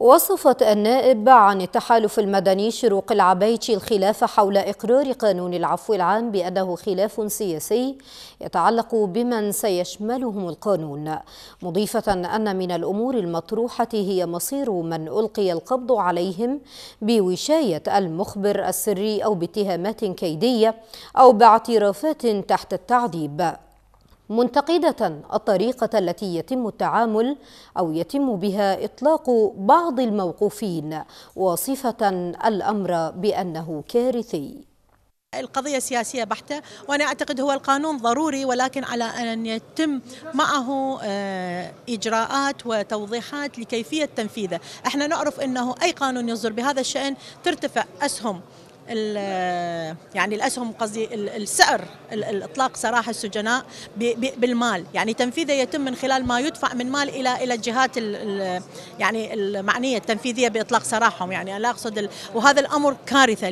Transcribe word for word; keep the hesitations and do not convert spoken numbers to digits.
وصفت النائب عن التحالف المدني شروق العبيتشي الخلاف حول إقرار قانون العفو العام بأنه خلاف سياسي يتعلق بمن سيشملهم القانون، مضيفة أن من الأمور المطروحة هي مصير من ألقي القبض عليهم بوشاية المخبر السري أو باتهامات كيدية أو باعترافات تحت التعذيب، منتقدة الطريقة التي يتم التعامل أو يتم بها إطلاق بعض الموقوفين، واصفة الأمر بأنه كارثي. القضية سياسية بحتة، وأنا أعتقد هو القانون ضروري، ولكن على أن يتم معه إجراءات وتوضيحات لكيفية تنفيذه. احنا نعرف أنه أي قانون يصدر بهذا الشأن ترتفع أسهم يعني الأسهم قصدي السعر الإطلاق سراح السجناء بالمال، يعني تنفيذه يتم من خلال ما يدفع من مال إلى إلى الجهات يعني المعنية التنفيذية بإطلاق سراحهم، يعني لا أقصد، وهذا الأمر كارثة.